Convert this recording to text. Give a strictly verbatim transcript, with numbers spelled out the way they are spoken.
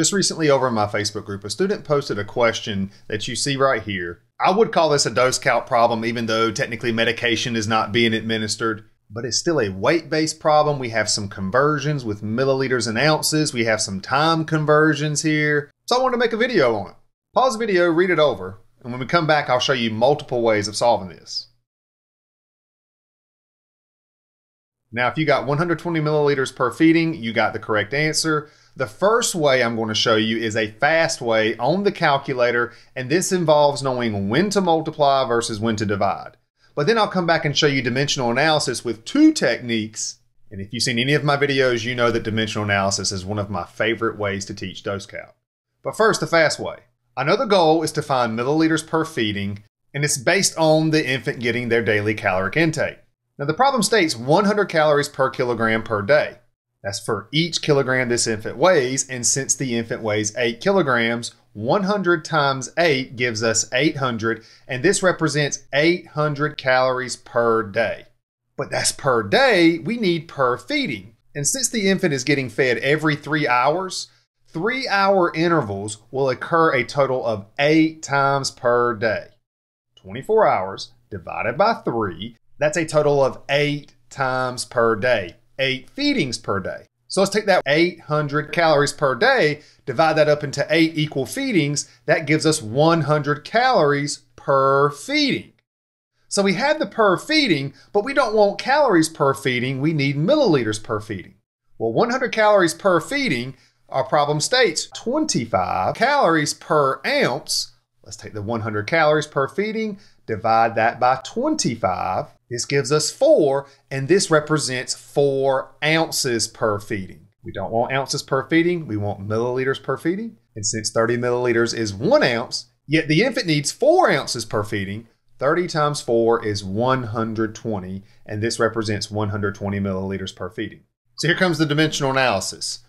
Just recently over in my Facebook group, a student posted a question that you see right here. I would call this a dose count problem, even though technically medication is not being administered, but it's still a weight-based problem. We have some conversions with milliliters and ounces. We have some time conversions here. So I wanted to make a video on it. Pause the video, read it over, and when we come back, I'll show you multiple ways of solving this. Now, if you got one hundred twenty milliliters per feeding, you got the correct answer. The first way I'm going to show you is a fast way on the calculator, and this involves knowing when to multiply versus when to divide. But then I'll come back and show you dimensional analysis with two techniques. And if you've seen any of my videos, you know that dimensional analysis is one of my favorite ways to teach dose count. But first, the fast way. I know the goal is to find milliliters per feeding, and it's based on the infant getting their daily caloric intake. Now the problem states one hundred calories per kilogram per day. That's for each kilogram this infant weighs, and since the infant weighs eight kilograms, one hundred times eight gives us eight hundred, and this represents eight hundred calories per day. But that's per day, we need per feeding. And since the infant is getting fed every three hours, three hour intervals will occur a total of eight times per day. twenty-four hours divided by three, that's a total of eight times per day. Eight feedings per day. So let's take that eight hundred calories per day, divide that up into eight equal feedings, that gives us one hundred calories per feeding. So we have the per feeding, but we don't want calories per feeding, we need milliliters per feeding. Well, one hundred calories per feeding, our problem states twenty-five calories per ounce. Let's take the one hundred calories per feeding, divide that by twenty-five, this gives us four, and this represents four ounces per feeding. We don't want ounces per feeding, we want milliliters per feeding. And since thirty milliliters is one ounce, yet the infant needs four ounces per feeding, thirty times four is one hundred twenty, and this represents one hundred twenty milliliters per feeding. So here comes the dimensional analysis.